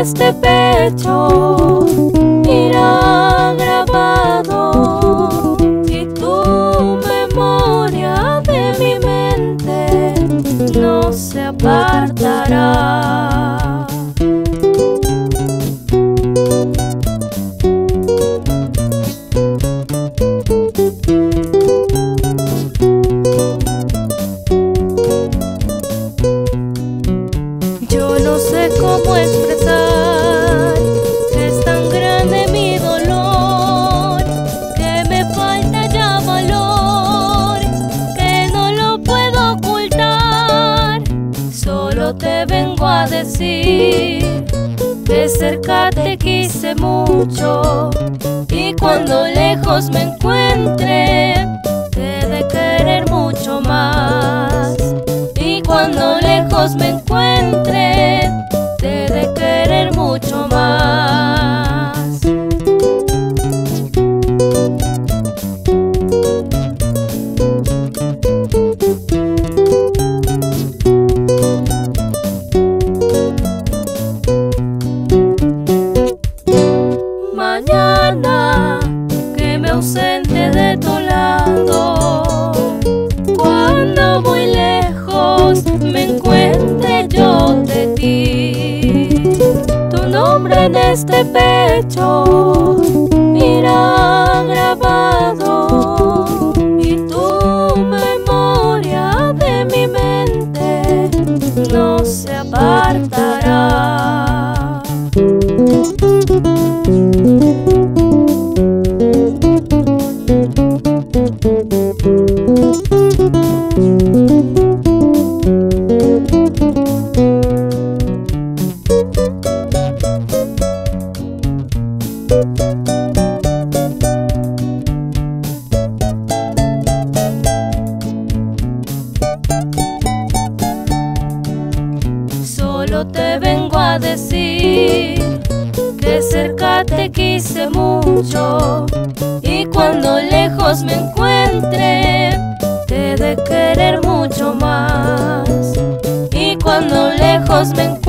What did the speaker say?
este pecho irá grabado y tu memoria de mi mente no se apartará. Yo no sé cómo expresar, es tan grande mi dolor, que me falta ya valor, que no lo puedo ocultar. Solo te vengo a decir, de cerca te quise mucho, y cuando lejos me encuentre, te he de querer mucho más. Y cuando lejos me encuentre, te he de querer mucho más. Mañana que me ausente de tu lado, cuando muy lejos me encuentre yo de ti, tu nombre en este pecho irá grabado y tu memoria de mi mente no se apartará. Solo te vengo a decir que cerca te quise mucho, y cuando lejos me encuentre, te he de querer mucho más. Y cuando lejos me encuentre,